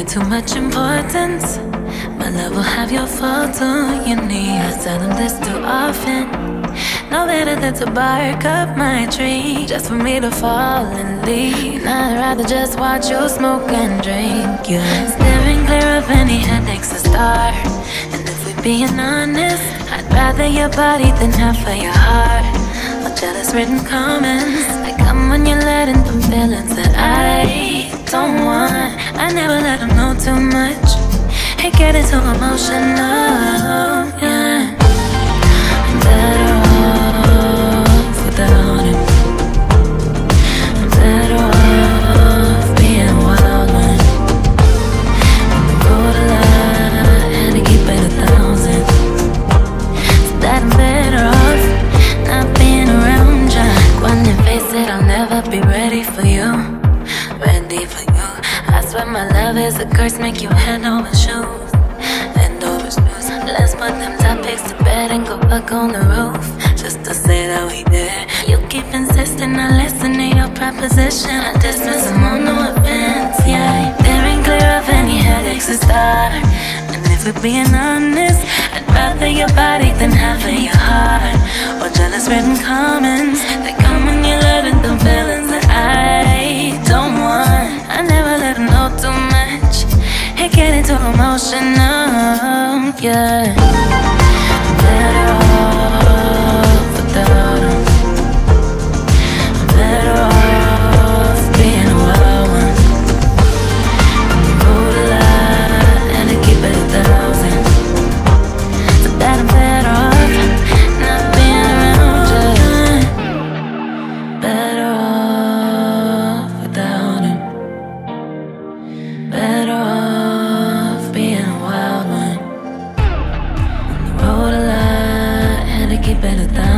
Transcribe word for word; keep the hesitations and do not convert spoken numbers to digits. it too much importance. My love will have your faults on your knees. I tell them this too often. No better than to bark up my tree just for me to fall and leave. And I'd rather just watch you smoke and drink. You're steering clear of any headaches to start. And if we're being honest, I'd rather your body than half of your heart. All jealous written comments like I'm when you're letting them feelings that I don't want. I never let them know too much. Hey, getting so emotional, yeah. I'm better off without him. I'm better off being a wild one. I'm gonna go to lie and to keep it a thousand. So that I'm better off not being around ya. One and face it, I'll never be ready for you. Ready for you. I swear my love is a curse, make you hand over shoes, hand over shoes. Let's put them topics to bed and go back on the roof, just to say that we there. You keep insisting I listen to your proposition. I dismiss them on no offense, yeah. They're in clear of any headaches to start. And if we're being honest, I'd rather your body than half of your heart. Or jealous written comments that come when you're letting the feelings that I don't want. I never let them know too much. Hey, getting too emotional, yeah. I'm better off without them. I'm better off being a wild one. I'm gonna go to lie and to keep it a thousand. So that I'm better off not being around you. Better off without him. Better off being a wild one. On the road a lot, had to keep it a thousand.